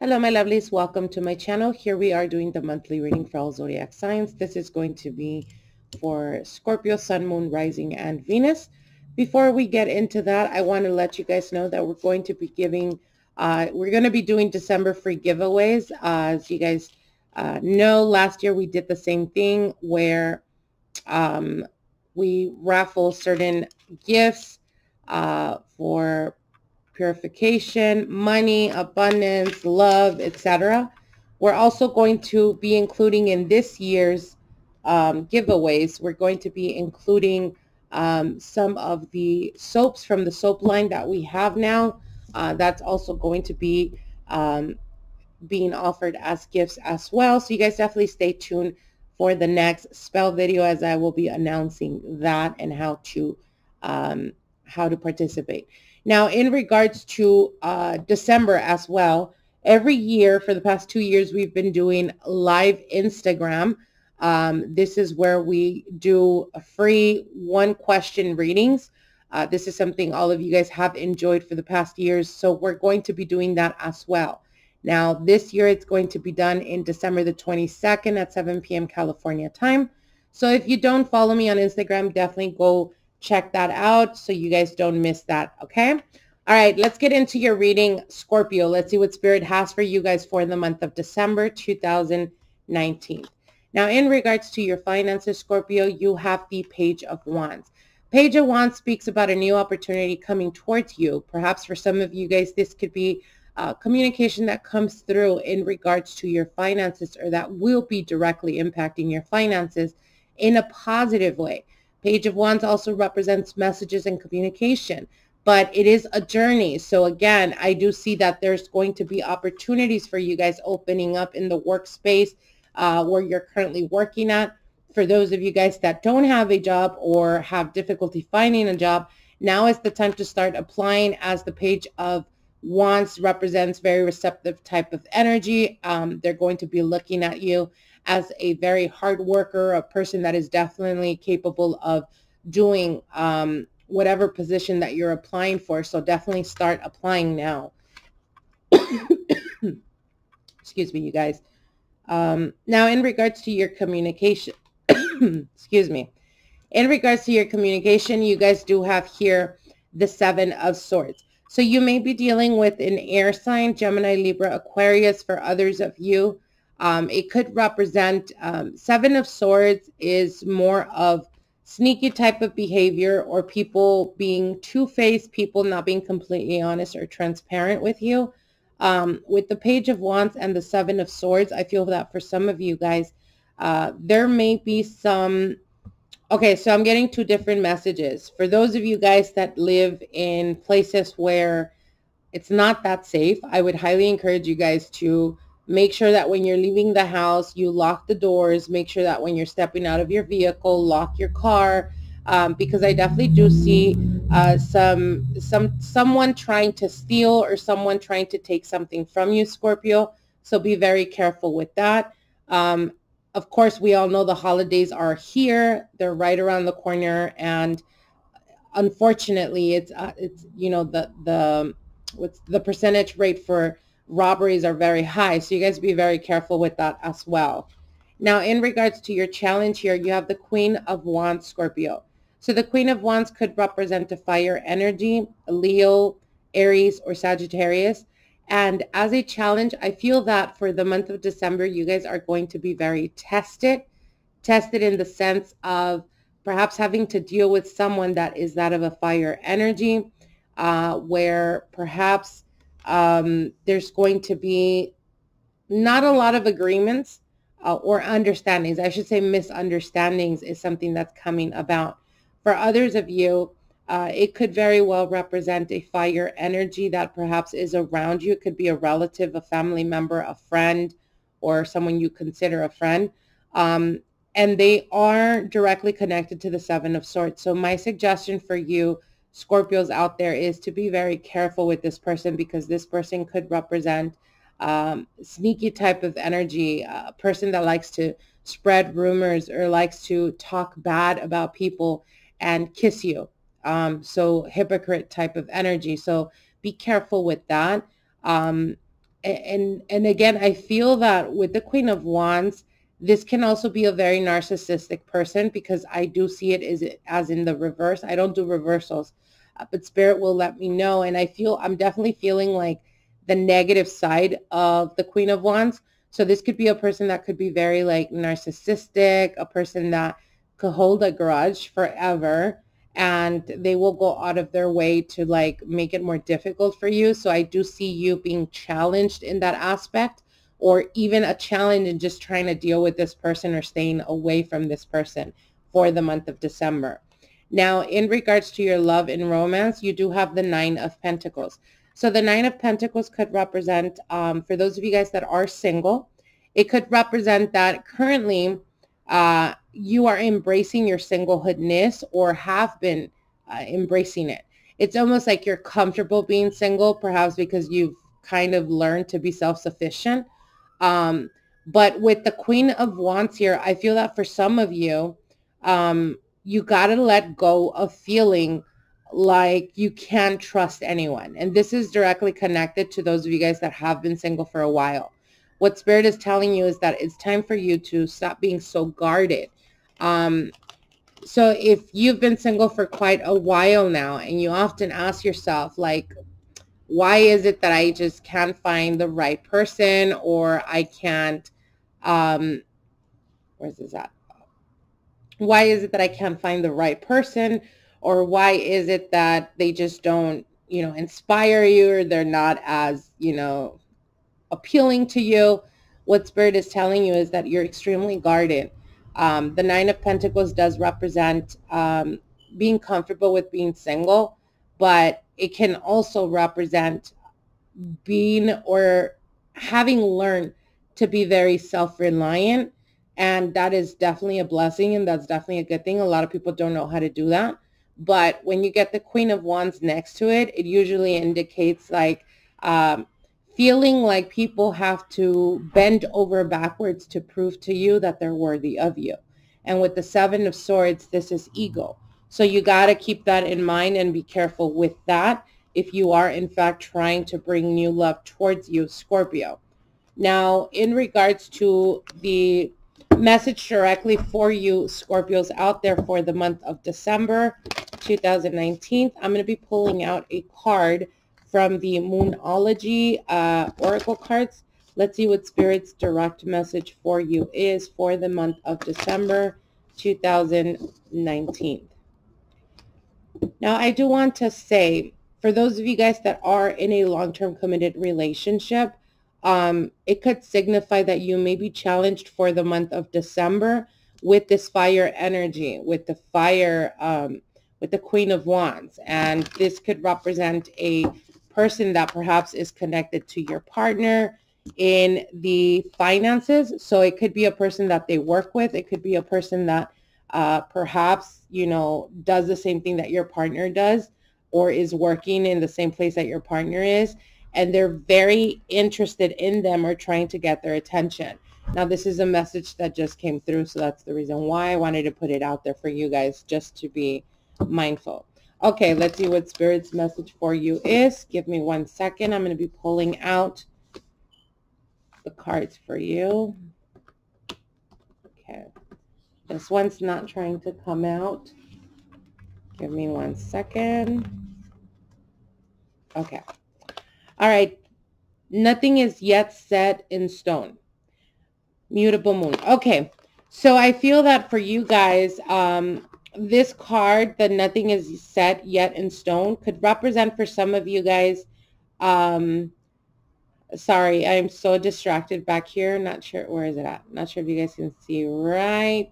Hello my lovelies, welcome to my channel. Here we are doing the monthly reading for all zodiac signs. This is going to be for Scorpio, Sun, Moon, Rising and Venus. Before we get into that, I want to let you guys know that we're going to be giving we're going to be doing December free giveaways. As you guys know, last year we did the same thing where we raffle certain gifts for purification, money, abundance, love, etc. We're also going to be including in this year's giveaways, we're going to be including some of the soaps from the soap line that we have now. That's also going to be being offered as gifts as well. So you guys definitely stay tuned for the next spell video, as I will be announcing that and how to participate. Now, in regards to December as well, every year for the past 2 years, we've been doing live Instagram. This is where we do a free one-question readings. This is something all of you guys have enjoyed for the past years, so we're going to be doing that as well. Now, this year, it's going to be done in December the 22nd at 7 p.m. California time. So if you don't follow me on Instagram, definitely go check that out so you guys don't miss that, okay? All right, let's get into your reading, Scorpio. Let's see what Spirit has for you guys for the month of December 2019. Now, in regards to your finances, Scorpio, you have the Page of Wands. Page of Wands speaks about a new opportunity coming towards you. Perhaps for some of you guys, this could be communication that comes through in regards to your finances, or that will be directly impacting your finances in a positive way. Page of Wands also represents messages and communication, but it is a journey. So again, I do see that there's going to be opportunities for you guys opening up in the workspace where you're currently working at. For those of you guys that don't have a job or have difficulty finding a job, now is the time to start applying, as the Page of Wands represents very receptive type of energy. They're going to be looking at you as a very hard worker, a person that is definitely capable of doing whatever position that you're applying for. So definitely start applying now. Excuse me, you guys. Now, in regards to your communication, excuse me, in regards to your communication, you guys do have here the Seven of Swords. So you may be dealing with an air sign, Gemini, Libra, Aquarius. For others of you, it could represent Seven of Swords is more of sneaky type of behavior, or people being two-faced, people not being completely honest or transparent with you. With the Page of Wands and the Seven of Swords, I feel that for some of you guys, there may be some... Okay, so I'm getting two different messages. For those of you guys that live in places where it's not that safe, I would highly encourage you guys to make sure that when you're leaving the house, you lock the doors. Make sure that when you're stepping out of your vehicle, lock your car, because I definitely do see someone trying to steal, or someone trying to take something from you, Scorpio. So be very careful with that. Of course, we all know the holidays are here. They're right around the corner, and unfortunately, it's you know, the percentage rate for robberies are very high, so you guys be very careful with that as well. Now, in regards to your challenge here, you have the Queen of Wands, Scorpio. So the Queen of Wands could represent a fire energy, Leo, Aries, or Sagittarius. And as a challenge, I feel that for the month of December, you guys are going to be very tested. Tested in the sense of perhaps having to deal with someone that is that of a fire energy, where perhaps there's going to be not a lot of agreements or understandings. I should say misunderstandings is something that's coming about. For others of you, it could very well represent a fire energy that perhaps is around you. It could be a relative, a family member, a friend, or someone you consider a friend. And they are directly connected to the Seven of Swords. So my suggestion for you, Scorpios out there, is to be very careful with this person, because this person could represent sneaky type of energy, a person that likes to spread rumors or likes to talk bad about people and kiss you. So hypocrite type of energy. So be careful with that. And again, I feel that with the Queen of Wands, this can also be a very narcissistic person, because I do see it as in the reverse. I don't do reversals, but Spirit will let me know. And I'm definitely feeling like the negative side of the Queen of Wands. So this could be a person that could be very like narcissistic, a person that could hold a grudge forever, and they will go out of their way to like make it more difficult for you. So I do see you being challenged in that aspect, or even a challenge in just trying to deal with this person or staying away from this person for the month of December. Now, in regards to your love and romance, you do have the Nine of Pentacles. So the Nine of Pentacles could represent, for those of you guys that are single, it could represent that currently you are embracing your singlehoodness, or have been embracing it. It's almost like you're comfortable being single, perhaps because you've kind of learned to be self-sufficient. But with the Queen of Wands here, I feel that for some of you, you got to let go of feeling like you can't trust anyone. And this is directly connected to those of you guys that have been single for a while. What Spirit is telling you is that it's time for you to stop being so guarded. So if you've been single for quite a while now, and you often ask yourself, like, why is it that I just can't find the right person, or I can't, why is it that I can't find the right person, or why is it that they just don't, you know, inspire you, or they're not as, you know, appealing to you? What Spirit is telling you is that you're extremely guarded. The Nine of Pentacles does represent being comfortable with being single, but it can also represent being or having learned to be very self-reliant, and that is definitely a blessing, and that's definitely a good thing. A lot of people don't know how to do that, but when you get the Queen of Wands next to it, it usually indicates like feeling like people have to bend over backwards to prove to you that they're worthy of you. And with the Seven of Swords, this is ego. So you got to keep that in mind and be careful with that if you are, in fact, trying to bring new love towards you, Scorpio. Now, in regards to the message directly for you, Scorpios out there, for the month of December 2019, I'm going to be pulling out a card from the Moonology Oracle cards. Let's see what Spirit's direct message for you is for the month of December 2019. Now, I do want to say, for those of you guys that are in a long-term committed relationship, it could signify that you may be challenged for the month of December with this fire energy, with the fire, with the Queen of Wands. And this could represent a person that perhaps is connected to your partner in the finances. So it could be a person that they work with. It could be a person that perhaps, you know, does the same thing that your partner does, or is working in the same place that your partner is, and they're very interested in them or trying to get their attention. Now, this is a message that just came through, so that's the reason why I wanted to put it out there for you guys, just to be mindful. Okay, let's see what Spirit's message for you is. Give me 1 second. I'm going to be pulling out the cards for you. Okay. This one's not trying to come out. Give me 1 second. Okay. All right. Nothing is yet set in stone. Mutable Moon. Okay. So I feel that for you guys, this card, the nothing is set yet in stone, could represent for some of you guys, sorry, I'm so distracted back here. Not sure, where is it at? Not sure if you guys can see right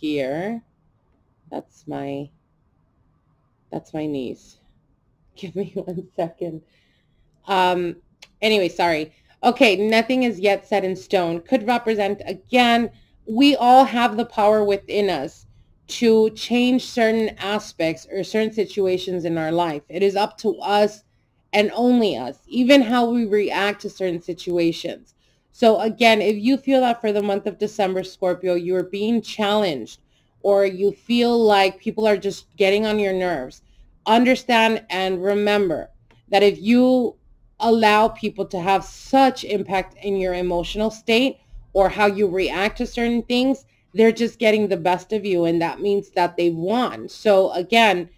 here. That's my niece. Give me 1 second. Anyway, sorry. Okay, nothing is yet set in stone could represent, again, we all have the power within us to change certain aspects or certain situations in our life. It is up to us and only us, even how we react to certain situations. So again, if you feel that for the month of December, Scorpio, you're being challenged, or you feel like people are just getting on your nerves, understand and remember that if you allow people to have such impact in your emotional state or how you react to certain things. They're just getting the best of you, and that means that they won. So again,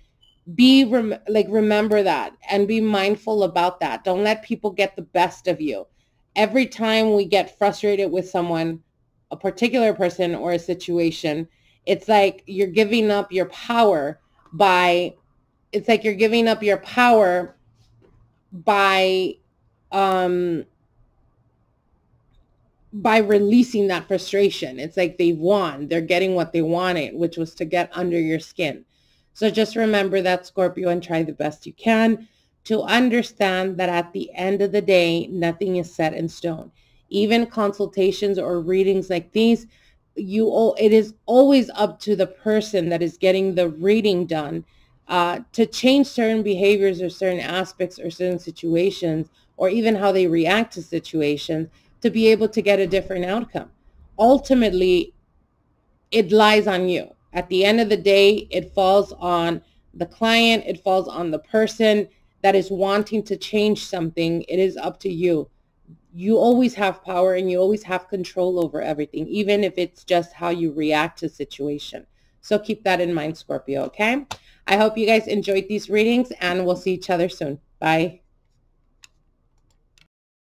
remember that and be mindful about that. Don't let people get the best of you. Every time we get frustrated with someone, a particular person or a situation, it's like you're giving up your power by, by releasing that frustration. It's like they won. They're getting what they wanted, which was to get under your skin. So just remember that, Scorpio, and try the best you can to understand that at the end of the day, nothing is set in stone. Even consultations or readings like these, it is always up to the person that is getting the reading done to change certain behaviors or certain aspects or certain situations, or even how they react to situations, to be able to get a different outcome. Ultimately, it lies on you. At the end of the day, it falls on the client, it falls on the person that is wanting to change something. It is up to you. You always have power and you always have control over everything, even if it's just how you react to a situation. So keep that in mind, Scorpio, okay? I hope you guys enjoyed these readings, and we'll see each other soon. Bye.